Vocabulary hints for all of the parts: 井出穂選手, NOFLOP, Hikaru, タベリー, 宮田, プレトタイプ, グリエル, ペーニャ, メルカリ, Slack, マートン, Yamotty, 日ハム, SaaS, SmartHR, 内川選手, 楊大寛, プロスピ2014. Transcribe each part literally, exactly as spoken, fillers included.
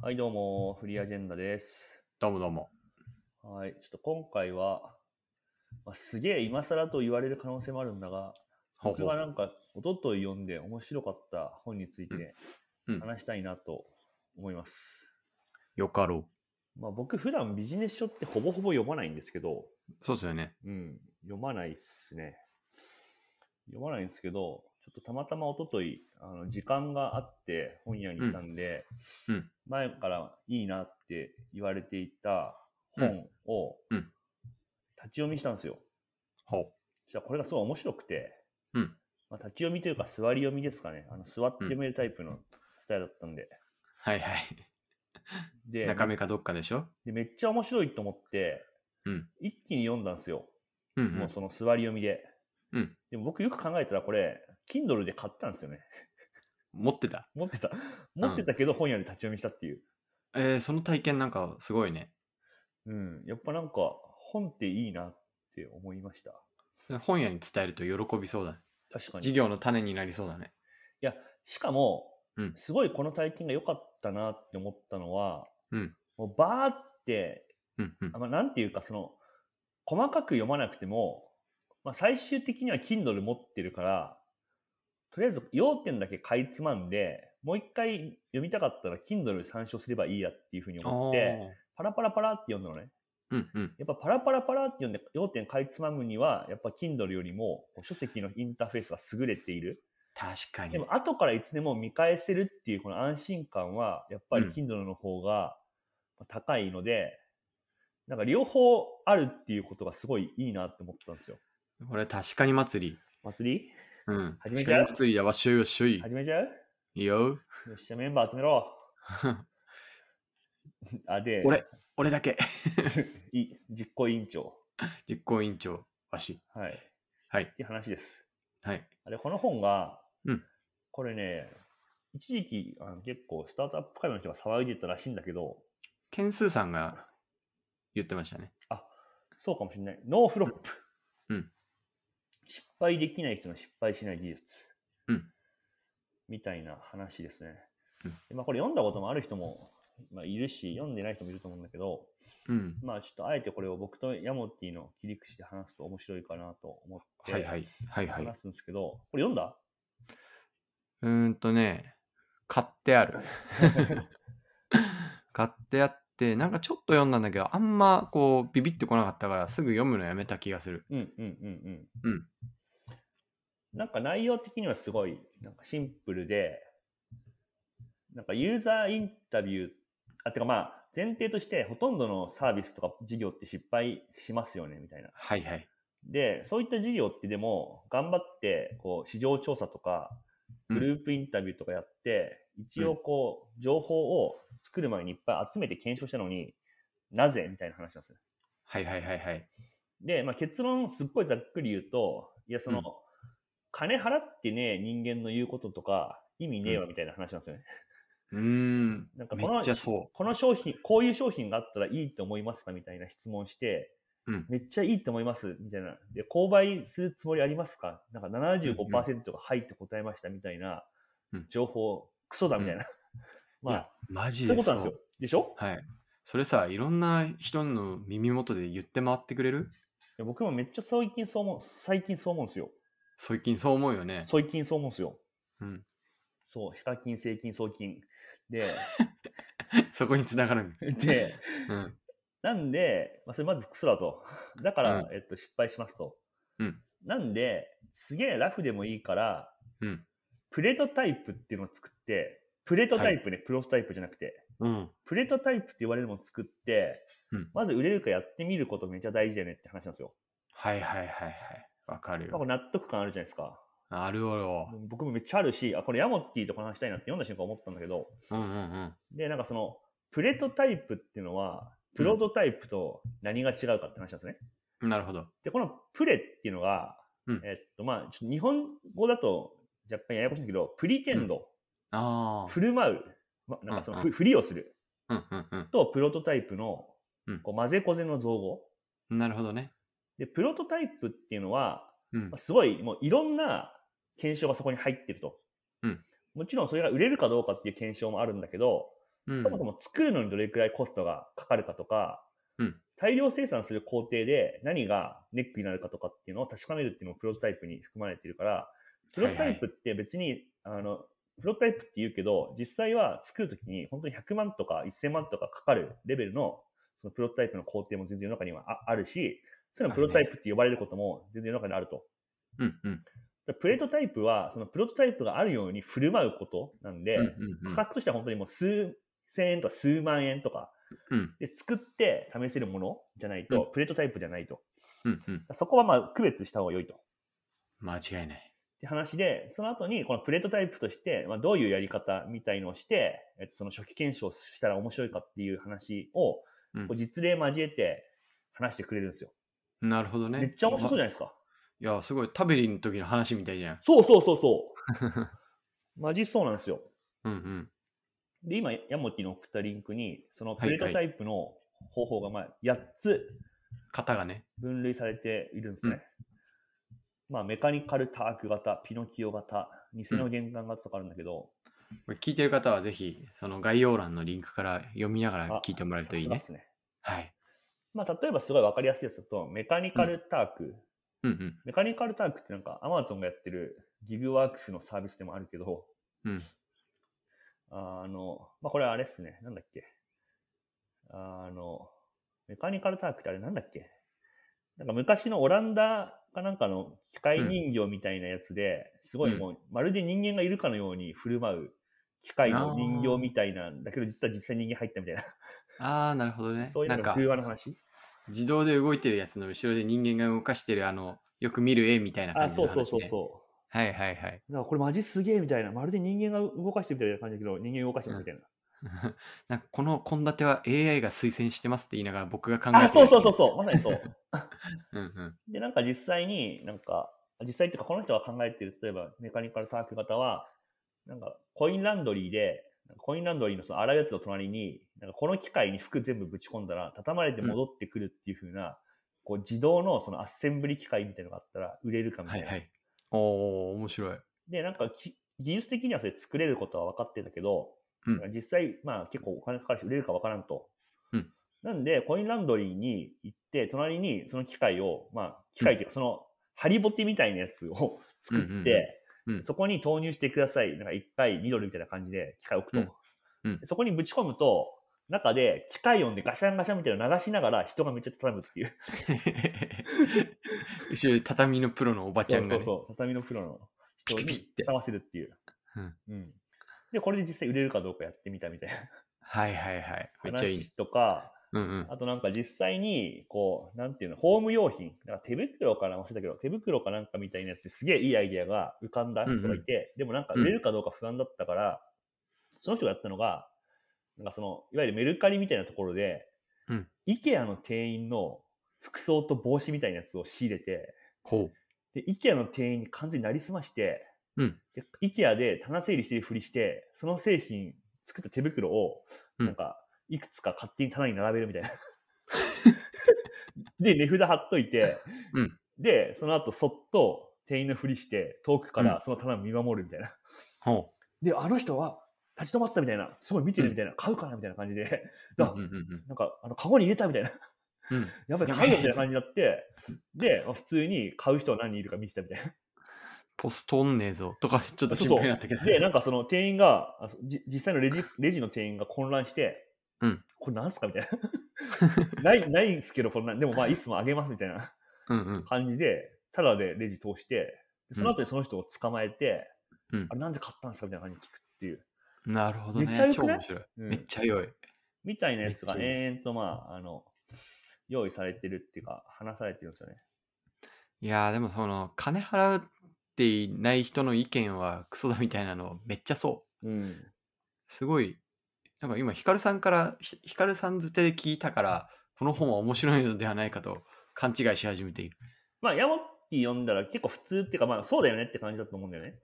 はい、どうも、フリーアジェンダです。どうもどうも。はい、ちょっと今回は、まあ、すげえ今更と言われる可能性もあるんだが、ほうほう僕がなんか一昨日読んで面白かった本について話したいなと思います。うんうん、よかろう。まあ僕普段ビジネス書ってほぼほぼ読まないんですけど、そうですよね。うん、読まないっすね。読まないんですけど、ちょっとたまたま一昨日あの時間があって本屋に行ったんで、うんうん、前からいいなって言われていた本を立ち読みしたんですよ。ほう。そしたらこれがすごい面白くて、うんまあ、立ち読みというか座り読みですかね。あの座って読めるタイプのスタイルだったんで。うん、はいはい。で中目かどっかでしょ。でめっちゃ面白いと思って、うん、一気に読んだんですよ。うんうん、もうその座り読みで。うん、でも僕よく考えたらこれ Kindle で買ったんですよね持ってた持ってた持ってたけど本屋で立ち読みしたっていう、うん、えー、その体験なんかすごいね。うんやっぱなんか本っていいなって思いました。本屋に伝えると喜びそうだね。確かに授業の種になりそうだね。いやしかも、うん、すごいこの体験が良かったなって思ったのは、うん、もうバーって、うんうん、あ、まあ、なんていうかその細かく読まなくてもまあ、最終的には Kindle 持ってるからとりあえず要点だけかいつまんでもう一回読みたかったら Kindle 参照すればいいやっていうふうに思ってパラパラパラって読んだのね、うんうん、やっぱパラパラパラって読んで要点かいつまむにはやっぱ Kindle よりも書籍のインターフェースが優れている。確かに。でも後からいつでも見返せるっていうこの安心感はやっぱり Kindle の方が高いので、うん、なんか両方あるっていうことがすごいいいなって思ったんですよ。これ確かに祭り祭りうん始めちゃう祭りやわしゅいわしゅい始めちゃういいよよっしゃメンバー集めろあで俺俺だけい実行委員長実行委員長わしはいはいっていう話です。はいあれこの本が、うん、これね一時期あの結構スタートアップ界の人が騒いでたらしいんだけどケンスーさんが言ってましたね。あそうかもしれない。ノーフロップ、うんうん失敗できない人の失敗しない技術、うん、みたいな話ですね、うんまあ、これ読んだこともある人も、まあ、いるし読んでない人もいると思うんだけど、うん、まあちょっとあえてこれを僕とヤモティの切り口で話すと面白いかなと思って話すんですけど、はいはいはいはい、これ読んだ？うーんとね買ってある買ってあってなんかちょっと読んだんだけどあんまこうビビってこなかったからすぐ読むのやめた気がする。うんうんうんうんうんなんか内容的にはすごいなんかシンプルでなんかユーザーインタビューあてかまあ前提としてほとんどのサービスとか事業って失敗しますよねみたいな。はいはい。でそういった事業ってでも頑張ってこう市場調査とかグループインタビューとかやって、うん、一応こう情報を作る前にいっぱい集めて検証したのになぜみたいな話なんですよ。はいはいはいはい。で、まあ、結論すっごいざっくり言うといやその、うん金払ってねえ人間の言うこととか意味ねえわみたいな話なんですよね。うん、うーんなんかこのめっちゃそう。この商品、こういう商品があったらいいと思いますかみたいな質問して、うん、めっちゃいいと思いますみたいな。で、購買するつもりありますか？なんか ななじゅうごパーセント がはいって答えましたみたいな情報、うん、クソだみたいな。うん、まあ、マジでそう。そういうことなんですよ。でしょ？はい。それさ、いろんな人の耳元で言って回ってくれる？いや僕もめっちゃ最近そう思う、最近そう思うんですよ。最近そう思うよね。最近そう思うんですよ。うん。そう、ヒカキン、セイキン、ソウキン。で、そこに繋がる。で、うん、なんで、まあ、それまずクソだと。だから、うんえっと、失敗しますと。うん、なんで、すげえラフでもいいから、うん、プレートタイプっていうのを作って、プレートタイプね、はい、プロトタイプじゃなくて、うん、プレートタイプって言われるのを作って、うん、まず売れるかやってみることめっちゃ大事だよねって話なんですよ。はいはいはいはい。わかるよ。納得感あるじゃないですか。あるよ。僕もめっちゃあるし、あこれヤモッティとこの話したいなって読んだ瞬間思ったんだけど、うんうんうん、でなんかそのプレトタイプっていうのはプロトタイプと何が違うかって話なんですね。うん、なるほど。でこのプレっていうのが、うん、えー、っとまあちょっと日本語だと若干ややこしいんだけど、プリテンド、うん、あ振る舞う、ま、なんかそのふ、うんうん、振りをする、うんうんうん、とプロトタイプのこう混ぜこぜの造語。なるほどね。でプロトタイプっていうのは、うんまあ、すごいもういろんな検証がそこに入ってると、うん、もちろんそれが売れるかどうかっていう検証もあるんだけど、うん、そもそも作るのにどれくらいコストがかかるかとか、うん、大量生産する工程で何がネックになるかとかっていうのを確かめるっていうのもプロトタイプに含まれているから、プロトタイプって別に、はいはい、あのプロトタイプって言うけど実際は作るときに本当にひゃくまんとかせんまんとかかかるレベル の, そのプロトタイプの工程も全然世の中には あ, あるし、そういうのプロトタイプって呼ばれることも全然世の中にあると、うんうん、プレトタイプはそのプロトタイプがあるように振る舞うことなんで、うんうんうん、価格としては本当にもう数千円とか数万円とかで作って試せるものじゃないと、うん、プレトタイプじゃないと、うんうん、そこはまあ区別した方が良いと、間違いないって話で、その後にこのプレトタイプとして、まあ、どういうやり方みたいのをして、えっと、その初期検証したら面白いかっていう話を、うん、実例交えて話してくれるんですよ。なるほどね。めっちゃ面白そうじゃないですか。いやすごい、タベリの時の話みたいじゃん。そうそうそうそうマジそうなんですよ。うんうんで今ヤモティの送ったリンクにそのプレトタイプの方法がまあやっつ型がね分類されているんですね、はいはい、まあ、メカニカルターク型、ピノキオ型、偽の玄関型とかあるんだけど、うん、聞いてる方はぜひその概要欄のリンクから読みながら聞いてもらえるといい ね, ですね、はい。まあ、例えばすごい分かりやすいやつだとメカニカルターク、うんうんうん、メカニカルタークってなんか Amazon がやってるギグワークスのサービスでもあるけど、うんあの、まあ、これはあれですね。なんだっけ。あの、メカニカルタークってあれなんだっけ。なんか昔のオランダかなんかの機械人形みたいなやつで、うん、すごいもう、うん、まるで人間がいるかのように振る舞う機械の人形みたいなんだけど、実は実際人間入ったみたいな。ああ、なるほどね。そういうのが偶話の話。自動で動いてるやつの後ろで人間が動かしてる、あの、よく見る絵みたいな感じの話、ね。あ、そうそうそうそう。はいはいはい。なんかこれマジすげえみたいな、まるで人間が動かしてみたいな感じだけど、人間動かしてますみたいな。うん、なんかこの献立は エーアイ が推薦してますって言いながら僕が考えてる。あ、そうそうそうそう、まさにそう。うんうん、でなんか実際になんか実際っていうかこの人が考えてる例えばメカニカルターク型はなんかコインランドリーでコインランドリーのその洗うやつの隣になんかこの機械に服全部ぶち込んだら畳まれて戻ってくるっていう風な、うん、こう自動のそのアッセンブリ機械みたいなのがあったら売れるかみたいな。はいはい。おー、面白い。で、なんか、技術的にはそれ作れることは分かってたけど、うん、実際、まあ結構お金かかるし、売れるか分からんと。うん、なんで、コインランドリーに行って、隣にその機械を、まあ、機械っていうか、その、ハリボテみたいなやつを作って、うんうんうん、そこに投入してください。なんかいっかいにドルみたいな感じで機械を置くと。うんうん、そこにぶち込むと、中で機械音でガシャンガシャンみたいなの流しながら人がめっちゃ畳むっていう後ろで畳のプロのおばちゃんが、ね、そうそうそう畳のプロの人に畳ませるっていう、うんうん、でこれで実際売れるかどうかやってみたみたいなはいはいはいめっちゃいい話とか、うんうん、あとなんか実際にこうなんていうのホーム用品なんか手袋かな忘れたけど手袋かなんかみたいなやつですげえいいアイデアが浮かんだ人がいて、うんうん、でもなんか売れるかどうか不安だったから、うん、その人がやったのがなんかそのいわゆるメルカリみたいなところで、うん、IKEA の店員の服装と帽子みたいなやつを仕入れてほうで IKEA の店員に完全になりすまして、うん、で IKEA で棚整理してるふりしてその製品作った手袋をなんかいくつか勝手に棚に並べるみたいな、うん、で値札貼っといて、うん、でその後そっと店員のふりして遠くからその棚を見守るみたいな、うん、であの人は立ち止まったみたいな、すごい見てるみたいな、うん、買うかなみたいな感じで、うんうんうん、なんか、あの、カゴに入れたみたいな、うん、やっぱり買うよみたいな感じになって、で、普通に買う人は何人いるか見てたみたいな。ポストんねえぞとか、ちょっと心配になったけど、ねそうそう。で、なんかその店員が、じ実際のレジ、レジの店員が混乱して、うん、これなんすかみたいな。ない、ないんすけど、こんな、でもまあ、いつもあげますみたいな感じで、うんうん、ただでレジ通して、その後にその人を捕まえて、うん、あれなんで買ったんすかみたいな感じで聞くっていう。なるほどね。めっちゃ良くない？超面白い、うん。めっちゃ良い。みたいなやつが延々とまあ、あの、用意されてるっていうか、話されてるんですよね。いやー、でもその、金払っていない人の意見はクソだみたいなのめっちゃそう。うん。すごい、なんか今、ヒカルさんから、ヒカルさんづてで聞いたから、この本は面白いのではないかと勘違いし始めている。まあ、ヤモティ読んだら結構普通っていうか、まあ、そうだよねって感じだと思うんだよね。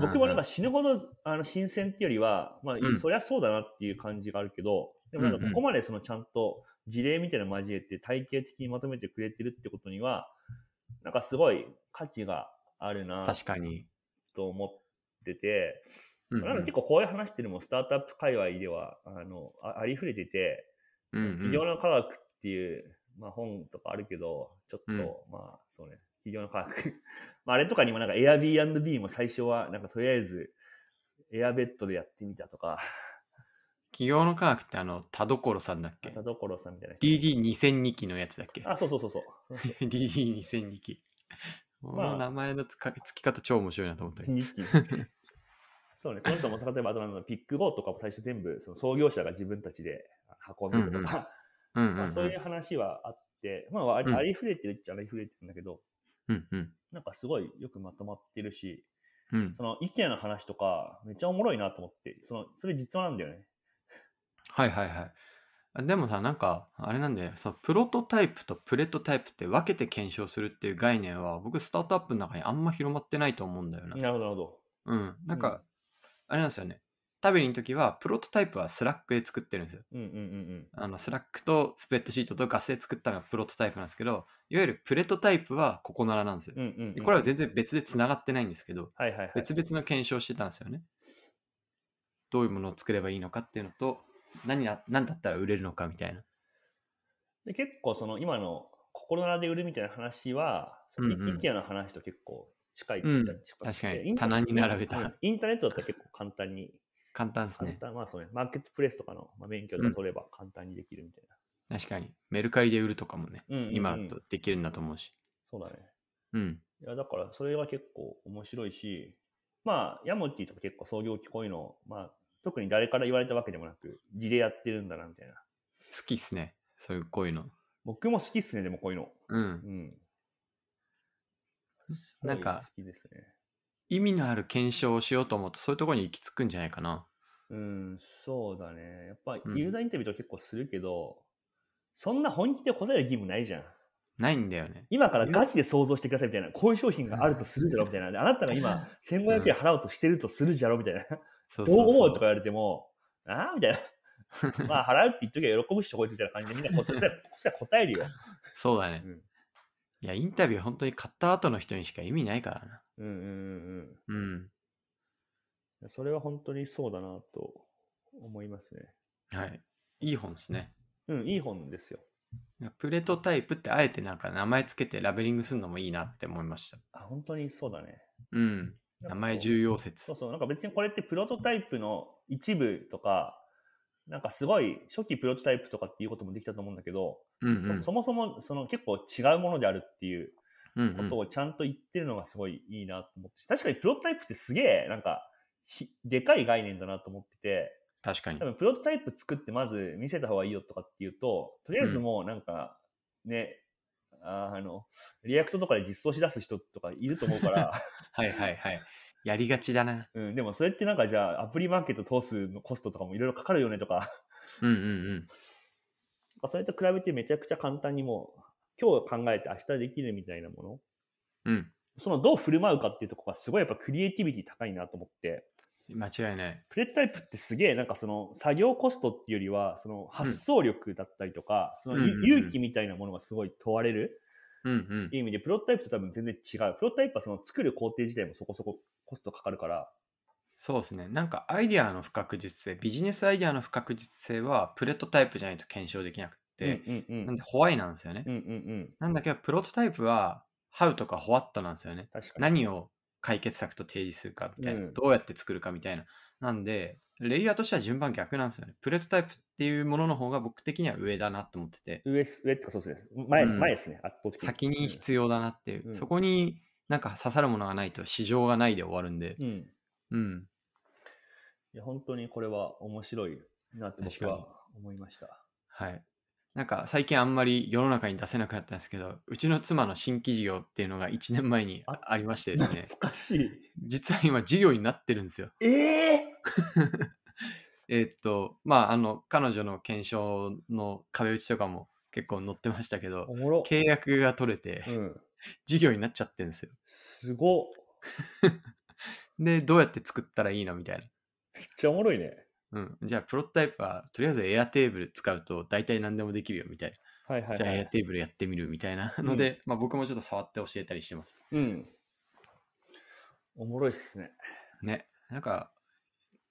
僕もなんか死ぬほどあの新鮮っていうよりは、まあ、うん、そりゃそうだなっていう感じがあるけど、でもなんかここまでそのちゃんと事例みたいなの交えて体系的にまとめてくれてるってことには、なんかすごい価値があるなと思ってて、うんうん、なので結構こういう話っていうのもスタートアップ界隈では あ, の あ, ありふれてて、うんうん、企業の科学っていう、まあ、本とかあるけどちょっと、うん、まあそうね企業の科学まああれとかにもなんか Airbnb も最初はなんかとりあえずエアベッドでやってみたとか企業の科学ってあの田所さんだっけ田所さんみたいな ディーディーにせんに 期のやつだっけあそうそうそうそうディーディーにせんに 期この名前のつか、まあ、つき方超面白いなと思ったけどそうね、その人も例えばあとのピックゴーとかも最初全部その創業者が自分たちで運んでるとかそういう話はあって、まあ、ありふれてるっちゃありふれてるんだけど、うんうん、なんかすごいよくまとまってるし、うん、その IKEA の話とかめっちゃおもろいなと思ってそのそれ実話なんだよねはいはいはいでもさなんかあれなんでそのプロトタイプとプレトタイプって分けて検証するっていう概念は僕スタートアップの中にあんま広まってないと思うんだよななるほどなるほどうんなんか、うんあれなんですよね。食べにの時はプロトタイプはスラックで作ってるんですよ、うんうんうん、あのスラックとスプレッドシートとガスで作ったのがプロトタイプなんですけどいわゆるプレトタイプはここならなんですよ、うんうんうん、でこれは全然別でつながってないんですけど、はいはいはい、別々の検証してたんですよねどういうものを作ればいいのかっていうのと 何, 何だったら売れるのかみたいなで結構その今のここならで売るみたいな話は IKEA の話と結構近い近い、うん、確かに棚に並べたインターネットだったら結構簡単に簡単ですね、まあそうねマーケットプレイスとかの免許で取れば簡単にできるみたいな、うん、確かにメルカリで売るとかもね、うんうんうん、今だとできるんだと思うしそうだねうんいやだからそれは結構面白いしまあヤモティとか結構創業期こういうのまあ特に誰から言われたわけでもなく事例やってるんだなみたいな好きっすねそういうこういうの僕も好きっすねでもこういうのうん、うんなんか意味のある検証をしようと思うとそういうところに行き着くんじゃないかなうんそうだねやっぱユーザーインタビューとか結構するけど、うん、そんな本気で答える義務ないじゃんないんだよね今からガチで想像してくださいみたいなこういう商品があるとするじゃろみたいな、うん、あなたが今せんごひゃくえん払おうとしてるとするじゃろみたいな、うん、そうそうそうどう思うとか言われてもああみたいなまあ払うって言っときゃ喜ぶしとこいつみたいな感じでみんなこっちは答えるよそうだね、うんいやインタビュー本当に買った後の人にしか意味ないからなうんうんうんうんうんそれは本当にそうだなと思いますねはいいい本ですねうんいい本ですよプレトタイプってあえてなんか名前つけてラベリングするのもいいなって思いましたあ本当にそうだねうん名前重要説そうそうなんか別にこれってプロトタイプの一部とかなんかすごい初期プロトタイプとかっていうこともできたと思うんだけど、うんうん、そ, そもそもその結構違うものであるっていうことをちゃんと言ってるのがすごいいいなと思って、うんうん、確かにプロトタイプってすげえなんかでかい概念だなと思ってて確かに多分プロトタイプ作ってまず見せた方がいいよとかっていうととりあえずもうなんかね、うん、あ, あのリアクトとかで実装しだす人とかいると思うからはいはいはいやりがちだな、うん、でもそれってなんかじゃあアプリマーケット通すのコストとかもいろいろかかるよねとかうんうんうんそれと比べてめちゃくちゃ簡単にもう今日考えて明日できるみたいなもの、うん、そのどう振る舞うかっていうところがすごいやっぱクリエイティビティ高いなと思って間違いないプレッタイプってすげえなんかその作業コストっていうよりはその発想力だったりとか、うん、その勇気みたいなものがすごい問われる、うんうん、っていう意味でプロトタイプと多分全然違うプロトタイプはその作る工程自体もそこそこコストかかるからそうですねなんかアイデアの不確実性ビジネスアイデアの不確実性はプレトタイプじゃないと検証できなくて、うんうんうん、なんでホワイなんですよね、うんうんうん、なんだけどプロトタイプはハウとかホワットなんですよね何を解決策と提示するかみたいな、うん、どうやって作るかみたいななんでレイヤーとしては順番逆なんですよねプレトタイプっていうものの方が僕的には上だなと思ってて上上ってかそうですね前、うん、前ですね圧倒的に先に必要だなっていう、うん、そこになんか刺さるものがないと市場がないで終わるんで、うんうん、いや本当にこれは面白いなって僕は思いました。はい。なんか最近あんまり世の中に出せなくなったんですけど、うちの妻の新規事業っていうのがいちねんまえにありましてですね。懐かしい。実は今事業になってるんですよ。ええー。えっとまああの彼女の検証の壁打ちとかも結構載ってましたけど、おもろ契約が取れて、うん、事業になっちゃってるんですよ。すごっ。でどうやって作ったらいいのみたいなめっちゃおもろいね、うん、じゃあプロトタイプはとりあえずエアテーブル使うと大体何でもできるよみたいな、はいはいはい、じゃあエアテーブルやってみるみたいなので、うんまあ、僕もちょっと触って教えたりしてますうんおもろいっすねねなんか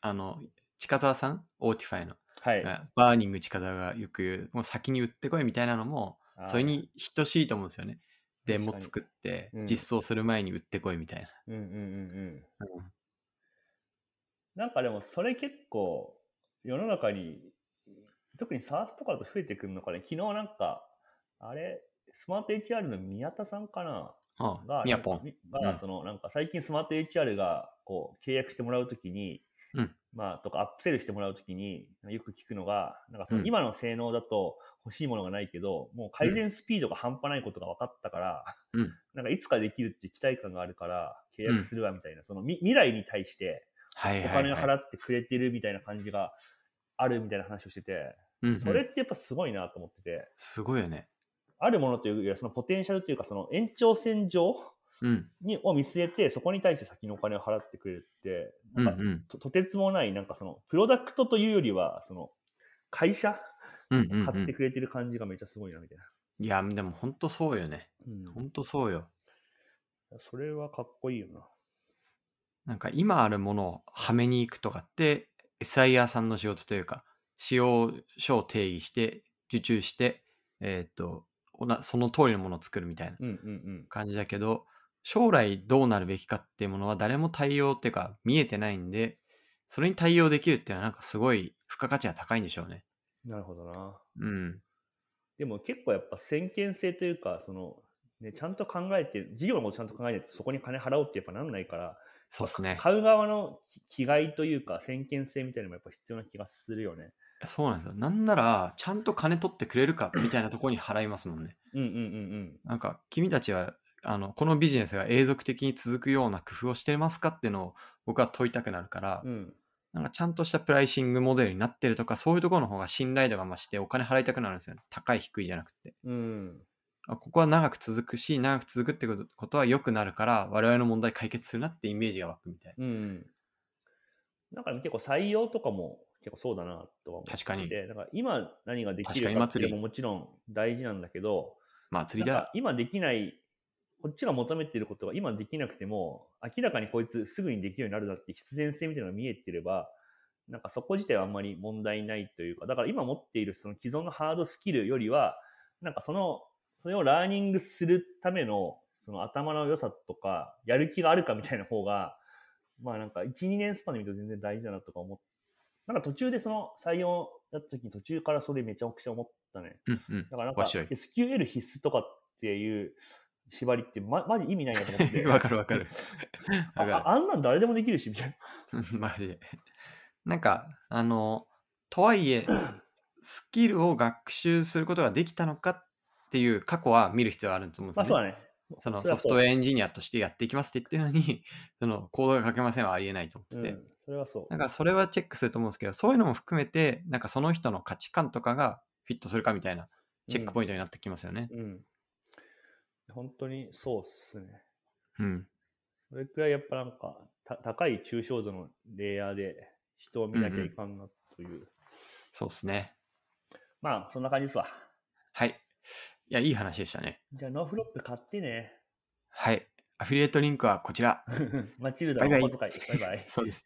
あの近澤さん、オーティファイの、はい、バーニング近澤がよく言う、もう先に売ってこいみたいなのもそれに等しいと思うんですよね。デモ作って、うん、実装する前に売ってこいみたいな。うんうんうんうん。うん、なんかでもそれ結構世の中に特に SaaS とかだと増えてくるのかね。昨日なんかあれスマート エイチアール の宮田さんかな、ああが宮ポンがそのなんか最近スマート エイチアール がこう契約してもらうときに、うん、まあとかアップセルしてもらうときによく聞くのがなんかその今の性能だと欲しいものがないけど、うん、もう改善スピードが半端ないことが分かったから、うん、なんかいつかできるって期待感があるから契約するわみたいな、うん、その未来に対してお金を払ってくれてるみたいな感じがあるみたいな話をしてて、うんうん、それってやっぱすごいなと思ってて、すごいよね。あるものというよりそのポテンシャルというかその延長線上に、うん、を見据えてそこに対して先のお金を払ってくれるってなんか、うんうん、と, とてつもないなんかそのプロダクトというよりはその会社を買ってくれてる感じがめっちゃすごいなみたいな、うんうんうん、いやでも本当そうよね、うん、本当そうよ。それはかっこいいよな。なんか今あるものをはめに行くとかって エスアイアール さんの仕事というか仕様書を定義して受注してえっとその通りのものを作るみたいな感じだけど、うんうんうん、将来どうなるべきかっていうものは誰も対応っていうか見えてないんで、それに対応できるっていうのはなんかすごい付加価値が高いんでしょうね。なるほどな。うん。でも結構やっぱ先見性というかその、ね、ちゃんと考えて事業のことちゃんと考えてそこに金払おうってやっぱなんないから。そうですね。買う側の気概というか先見性みたいなのもやっぱ必要な気がするよね。そうなんですよ。なんならちゃんと金取ってくれるかみたいなところに払いますもんね。うんうんうんうん。なんか君たちはあのこのビジネスが永続的に続くような工夫をしてますかっていうのを僕は問いたくなるから、うん、なんかちゃんとしたプライシングモデルになってるとかそういうところの方が信頼度が増してお金払いたくなるんですよね。高い低いじゃなくて。うん。ここは長く続くし長く続くってことは良くなるから我々の問題解決するなってイメージが湧くみたいな。うん。なんか結構採用とかも。結構そうだなとは思って。確かに。だから今何ができるかっていうのももちろん大事なんだけど、祭りだ。今できない、こっちが求めていることが今できなくても、明らかにこいつすぐにできるようになるだって必然性みたいなのが見えてれば、なんかそこ自体はあんまり問題ないというか、だから今持っているその既存のハードスキルよりは、なんかその、それをラーニングするための、その頭の良さとか、やる気があるかみたいな方が、まあなんかいちにねんスパンで見ると全然大事だなとか思って、なんか途中でその採用やった時に途中からそれめちゃくちゃ思ったね。うんうん、だからなんか エスキューエル 必須とかっていう縛りってまマジ意味ないなと思って。わかるわかる。あ, あ, あんなん誰でもできるしみたいな。マジで。なんかあのとはいえスキルを学習することができたのかっていう過去は見る必要があると思うんですよね。まあそうだね。そのソフトウェアエンジニアとしてやっていきますって言ってるのにそのコードが書けませんはありえないと思ってて、うん、それはそう。だからそれはチェックすると思うんですけど、そういうのも含めてなんかその人の価値観とかがフィットするかみたいなチェックポイントになってきますよね、うんうん、本当にそうっすね、うん、それくらいやっぱなんか高い抽象度のレイヤーで人を見なきゃいかんなという、うんうん、そうっすね。まあそんな感じですわ。はい、いや、いい話でしたね。じゃあノーフロップ買ってね。はい、アフィリエイトリンクはこちら。マチルダのお小遣い。バイバイ。バイバイ。そうです。